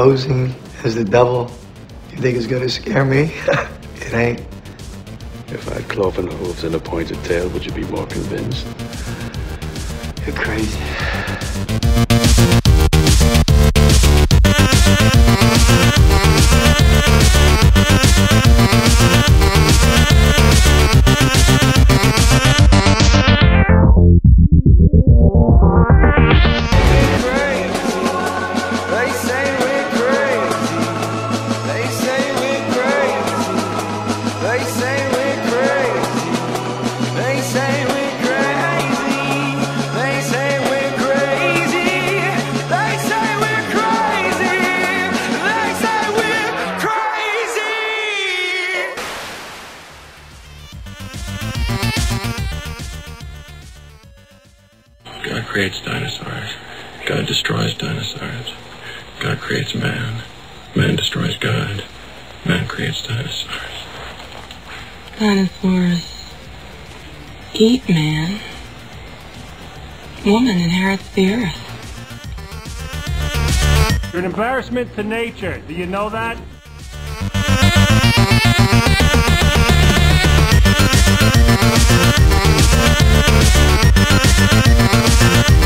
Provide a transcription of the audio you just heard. posing as the devil, you think it's gonna scare me? It ain't. If I had cloven hooves and a pointed tail, would you be more convinced? You're crazy. God creates dinosaurs. God destroys dinosaurs. God creates man. Man destroys God. Man creates dinosaurs. Dinosaurs eat man. Woman inherits the earth. You're an embarrassment to nature. Do you know that? We'll be right back.